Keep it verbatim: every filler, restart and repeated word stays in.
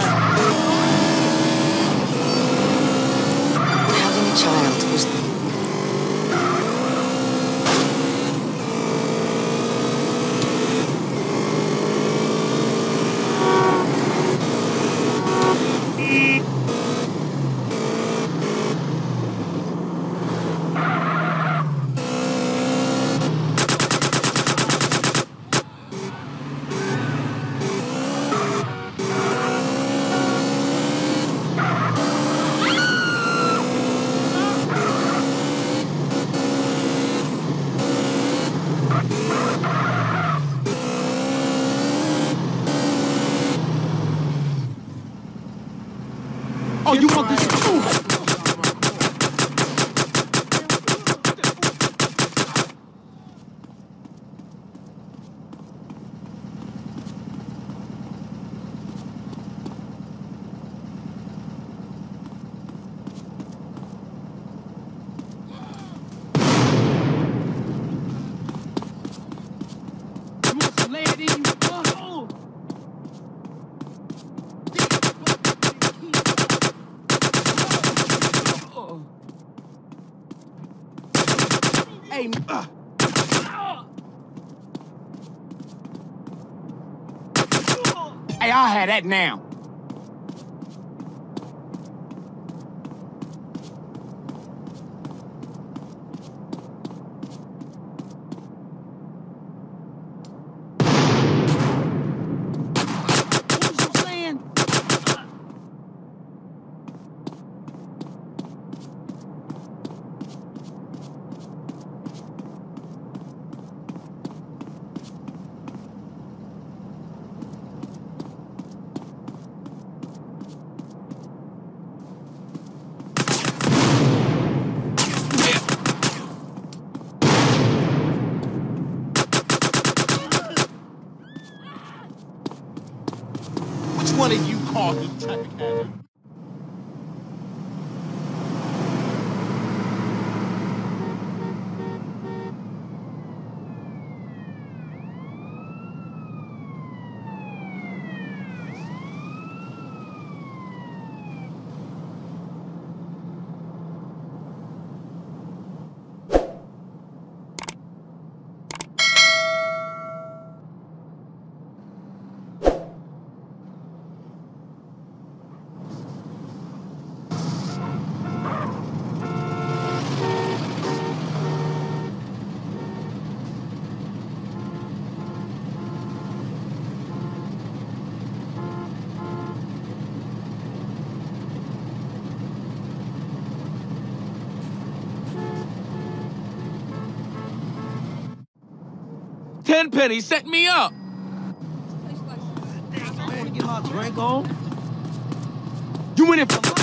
Having a child was... Oh, you want this? Ooh. Hey, uh. hey, I'll have that now. What did you call the tech? Tenpenny set me up. Damn, I want to get my drink on. You went in for